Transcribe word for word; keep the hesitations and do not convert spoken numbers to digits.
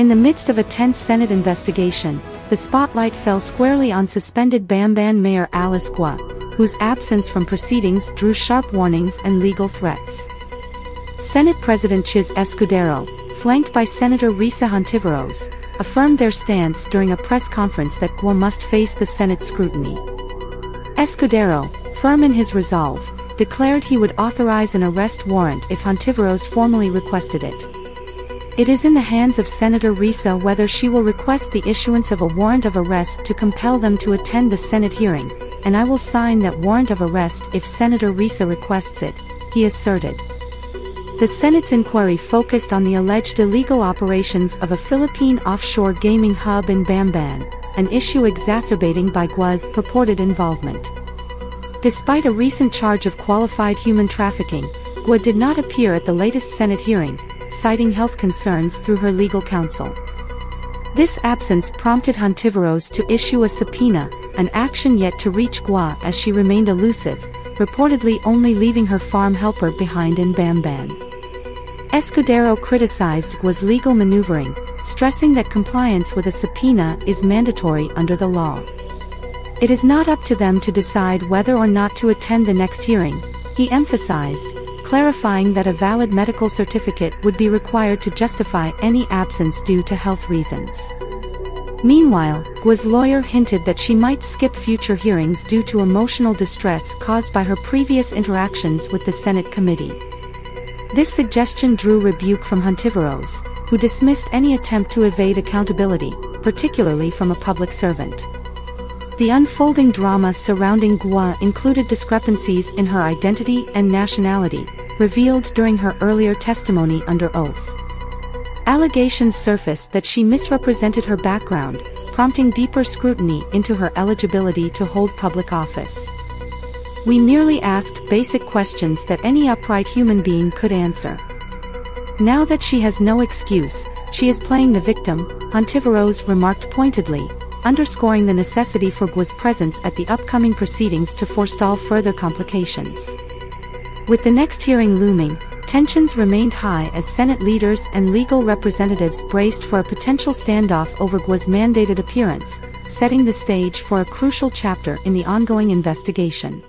In the midst of a tense Senate investigation, the spotlight fell squarely on suspended Bamban Mayor Alice Guo, whose absence from proceedings drew sharp warnings and legal threats. Senate President Chiz Escudero, flanked by Senator Risa Hontiveros, affirmed their stance during a press conference that Guo must face the Senate scrutiny. Escudero, firm in his resolve, declared he would authorize an arrest warrant if Hontiveros formally requested it. It is in the hands of Senator Risa whether she will request the issuance of a warrant of arrest to compel them to attend the Senate hearing, and I will sign that warrant of arrest if Senator Risa requests it, he asserted. The Senate's inquiry focused on the alleged illegal operations of a Philippine offshore gaming hub in Bamban, an issue exacerbating by Guo's purported involvement. Despite a recent charge of qualified human trafficking, Guo did not appear at the latest Senate hearing, citing health concerns through her legal counsel. This absence prompted Hontiveros to issue a subpoena, an action yet to reach Guo as she remained elusive, reportedly only leaving her farm helper behind in Bamban. Escudero criticized Guo's legal maneuvering, stressing that compliance with a subpoena is mandatory under the law. It is not up to them to decide whether or not to attend the next hearing, he emphasized, clarifying that a valid medical certificate would be required to justify any absence due to health reasons. Meanwhile, Guo's lawyer hinted that she might skip future hearings due to emotional distress caused by her previous interactions with the Senate committee. This suggestion drew rebuke from Hontiveros, who dismissed any attempt to evade accountability, particularly from a public servant. The unfolding drama surrounding Guo included discrepancies in her identity and nationality, revealed during her earlier testimony under oath. Allegations surfaced that she misrepresented her background, prompting deeper scrutiny into her eligibility to hold public office. We merely asked basic questions that any upright human being could answer. Now that she has no excuse, she is playing the victim, Hontiveros remarked pointedly, underscoring the necessity for Guo's presence at the upcoming proceedings to forestall further complications. With the next hearing looming, tensions remained high as Senate leaders and legal representatives braced for a potential standoff over Guo's mandated appearance, setting the stage for a crucial chapter in the ongoing investigation.